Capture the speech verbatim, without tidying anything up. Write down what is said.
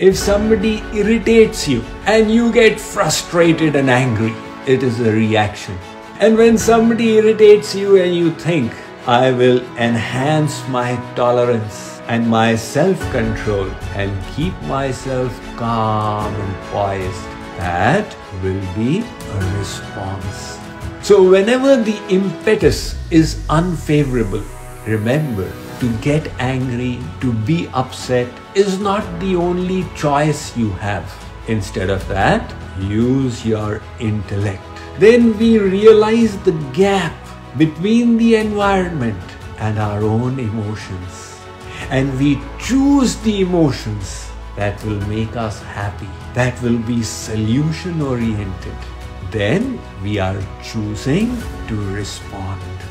If somebody irritates you and you get frustrated and angry, it is a reaction. And when somebody irritates you and you think, I will enhance my tolerance and my self-control and keep myself calm and poised, that will be a response. So whenever the impetus is unfavorable, remember, to get angry, to be upset is not the only choice you have. Instead of that, use your intellect. Then we realize the gap between the environment and our own emotions. And we choose the emotions that will make us happy, that will be solution oriented. Then we are choosing to respond.